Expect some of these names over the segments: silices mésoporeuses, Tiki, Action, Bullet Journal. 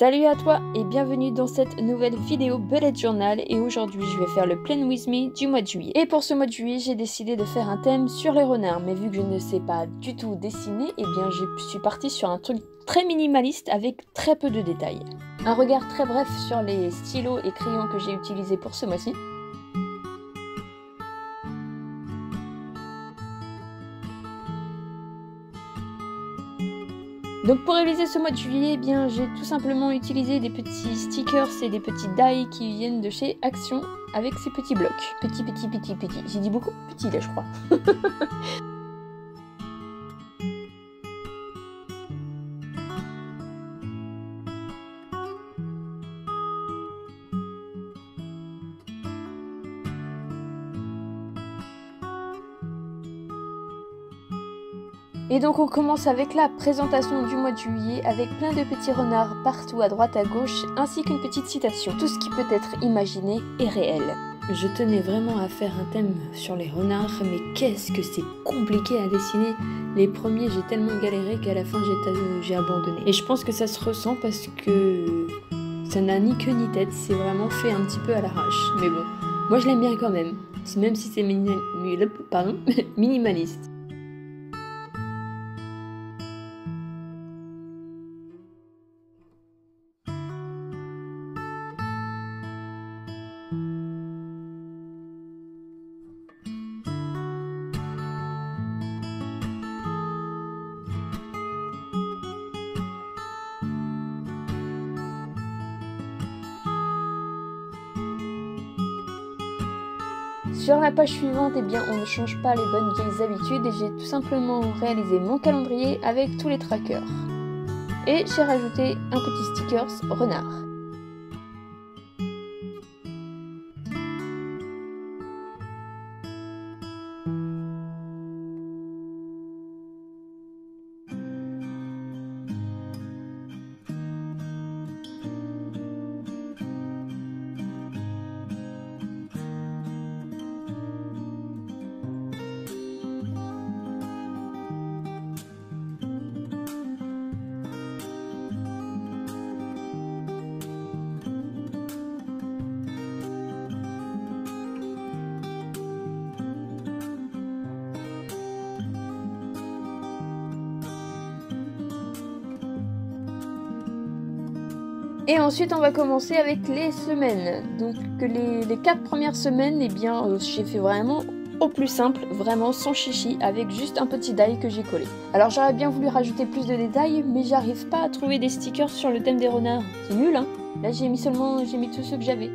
Salut à toi et bienvenue dans cette nouvelle vidéo Bullet Journal, et aujourd'hui je vais faire le Plan With Me du mois de juillet. Et pour ce mois de juillet, j'ai décidé de faire un thème sur les renards, mais vu que je ne sais pas du tout dessiner, et bien je suis partie sur un truc très minimaliste avec très peu de détails. Un regard très bref sur les stylos et crayons que j'ai utilisés pour ce mois-ci. Donc pour réaliser ce mois de juillet, eh bien j'ai tout simplement utilisé des petits stickers et des petits die qui viennent de chez Action avec ces petits blocs. Petit. J'ai dit beaucoup petit là je crois. Et donc on commence avec la présentation du mois de juillet avec plein de petits renards partout à droite à gauche ainsi qu'une petite citation. Tout ce qui peut être imaginé est réel. Je tenais vraiment à faire un thème sur les renards, mais qu'est-ce que c'est compliqué à dessiner. Les premiers j'ai tellement galéré qu'à la fin j'ai abandonné. Et je pense que ça se ressent parce que ça n'a ni queue ni tête, c'est vraiment fait un petit peu à l'arrache. Mais bon, moi je l'aime bien quand même, même si c'est minimaliste. Sur la page suivante, eh bien, on ne change pas les bonnes vieilles habitudes et j'ai tout simplement réalisé mon calendrier avec tous les trackers. Et j'ai rajouté un petit sticker renard. Et ensuite on va commencer avec les semaines. Donc les 4 premières semaines, eh bien j'ai fait vraiment au plus simple, vraiment sans chichi, avec juste un petit die que j'ai collé. Alors j'aurais bien voulu rajouter plus de détails, mais j'arrive pas à trouver des stickers sur le thème des renards. C'est nul hein. Là j'ai mis tous ceux que j'avais.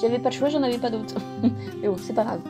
J'avais pas le choix, j'en avais pas d'autres. Mais bon, c'est pas grave.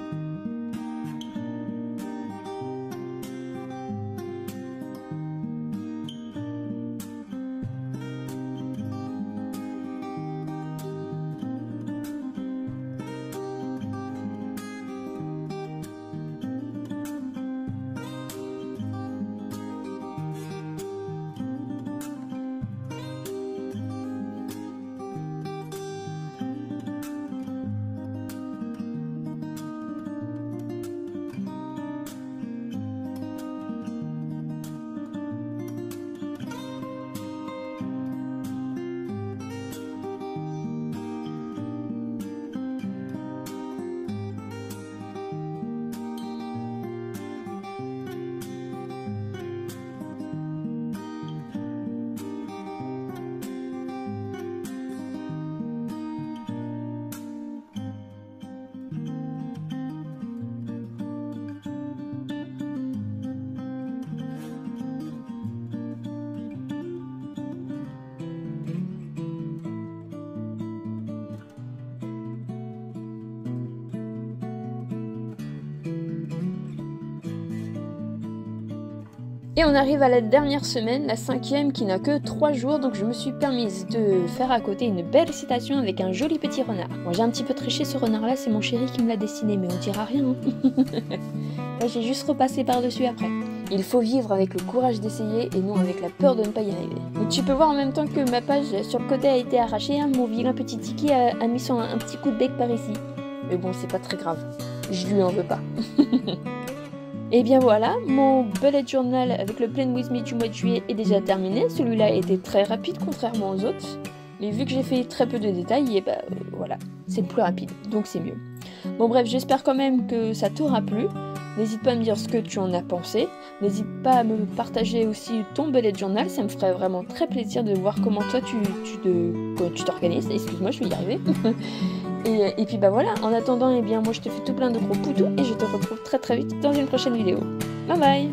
Et on arrive à la dernière semaine, la 5e, qui n'a que 3 jours, donc je me suis permise de faire à côté une belle citation avec un joli petit renard. Moi j'ai un petit peu triché ce renard là, c'est mon chéri qui me l'a dessiné, mais on dira rien. Là j'ai juste repassé par-dessus après. Il faut vivre avec le courage d'essayer et non avec la peur de ne pas y arriver. Donc tu peux voir en même temps que ma page sur le côté a été arrachée, hein, mon vilain petit Tiki a mis son un petit coup de bec par ici. Mais bon, c'est pas très grave, je lui en veux pas. Et bien voilà, mon bullet journal avec le Plan With Me du mois de juillet est déjà terminé. Celui-là était très rapide, contrairement aux autres. Mais vu que j'ai fait très peu de détails, et bah, voilà, c'est plus rapide, donc c'est mieux. Bon bref, j'espère quand même que ça t'aura plu. N'hésite pas à me dire ce que tu en as pensé. N'hésite pas à me partager aussi ton bullet journal. Ça me ferait vraiment très plaisir de voir comment toi tu t'organises. Excuse-moi, je vais y arriver. Et puis bah voilà, en attendant, eh bien, moi je te fais tout plein de gros poutous et je te retrouve très vite dans une prochaine vidéo. Bye bye!